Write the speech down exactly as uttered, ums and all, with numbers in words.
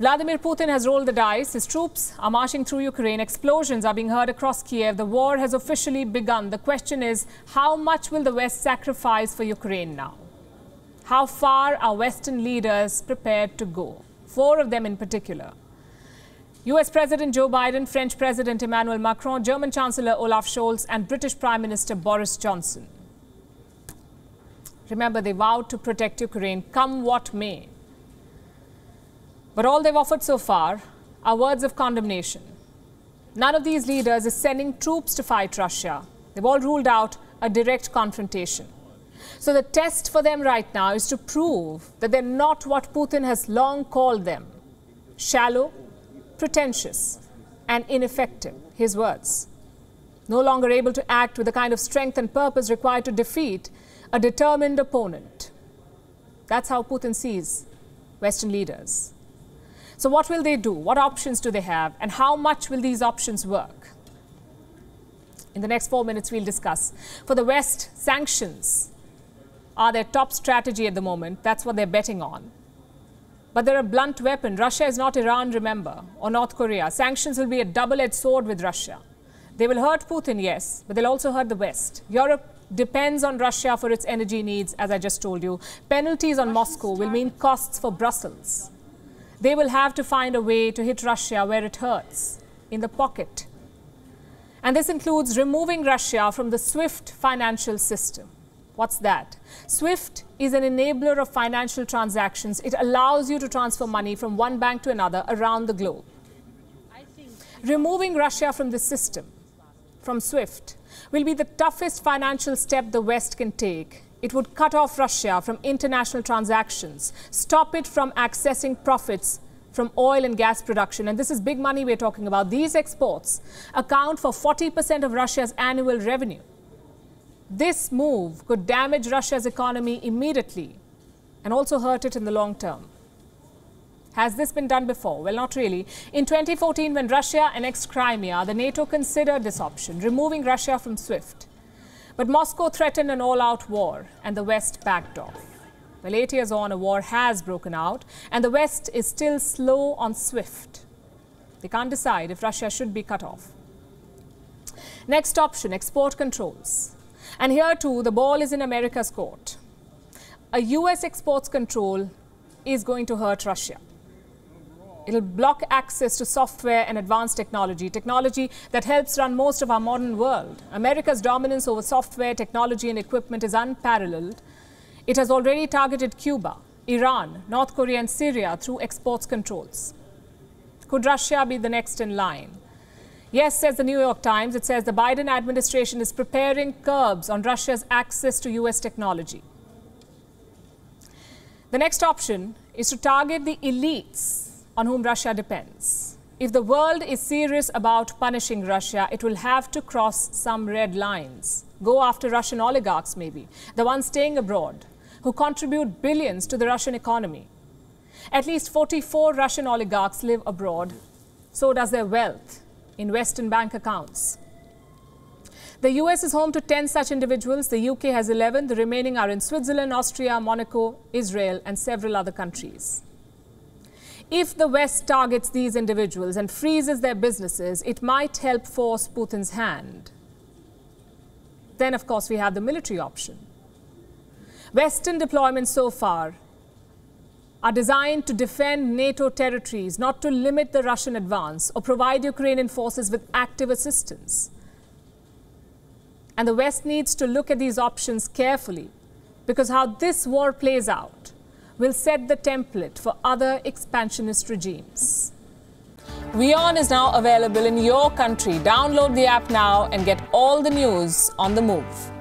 Vladimir Putin has rolled the dice. His troops are marching through Ukraine. Explosions are being heard across Kiev. The war has officially begun. The question is, how much will the West sacrifice for Ukraine now? How far are Western leaders prepared to go? Four of them in particular. U S President Joe Biden, French President Emmanuel Macron, German Chancellor Olaf Scholz, and British Prime Minister Boris Johnson. Remember, they vowed to protect Ukraine, come what may. But all they've offered so far are words of condemnation. None of these leaders is sending troops to fight Russia. They've all ruled out a direct confrontation. So the test for them right now is to prove that they're not what Putin has long called them. Shallow, pretentious, and ineffective, his words. No longer able to act with the kind of strength and purpose required to defeat a determined opponent. That's how Putin sees Western leaders. So what will they do? What options do they have? And how much will these options work? In the next four minutes, we'll discuss. For the West, sanctions are their top strategy at the moment. That's what they're betting on. But they're a blunt weapon. Russia is not Iran, remember, or North Korea. Sanctions will be a double-edged sword with Russia. They will hurt Putin, yes, but they'll also hurt the West. Europe depends on Russia for its energy needs, as I just told you. Penalties on Moscow will mean costs for Brussels. They will have to find a way to hit Russia where it hurts, in the pocket. And this includes removing Russia from the SWIFT financial system. What's that? SWIFT is an enabler of financial transactions. It allows you to transfer money from one bank to another around the globe. Removing Russia from the system, from SWIFT, will be the toughest financial step the West can take. It would cut off Russia from international transactions, stop it from accessing profits from oil and gas production. And this is big money we're talking about. These exports account for forty percent of Russia's annual revenue. This move could damage Russia's economy immediately and also hurt it in the long term. Has this been done before? Well, not really. In twenty fourteen, when Russia annexed Crimea, the NATO considered this option, removing Russia from SWIFT. But Moscow threatened an all-out war, and the West backed off. Well, eight years on, a war has broken out, and the West is still slow on SWIFT. They can't decide if Russia should be cut off. Next option, export controls. And here too, the ball is in America's court. A U S exports control is going to hurt Russia. It'll block access to software and advanced technology, technology that helps run most of our modern world. America's dominance over software, technology, and equipment is unparalleled. It has already targeted Cuba, Iran, North Korea, and Syria through exports controls. Could Russia be the next in line? Yes, says the New York Times. It says the Biden administration is preparing curbs on Russia's access to U S technology. The next option is to target the elites on whom Russia depends. If the world is serious about punishing Russia, it will have to cross some red lines. Go after Russian oligarchs, maybe, the ones staying abroad, who contribute billions to the Russian economy. At least forty-four Russian oligarchs live abroad. So does their wealth in Western bank accounts. The U S is home to ten such individuals. The U K has eleven. The remaining are in Switzerland, Austria, Monaco, Israel, and several other countries. If the West targets these individuals and freezes their businesses, it might help force Putin's hand. Then, of course, we have the military option. Western deployments so far are designed to defend NATO territories, not to limit the Russian advance or provide Ukrainian forces with active assistance. And the West needs to look at these options carefully, because how this war plays out will set the template for other expansionist regimes. WION is now available in your country. Download the app now and get all the news on the move.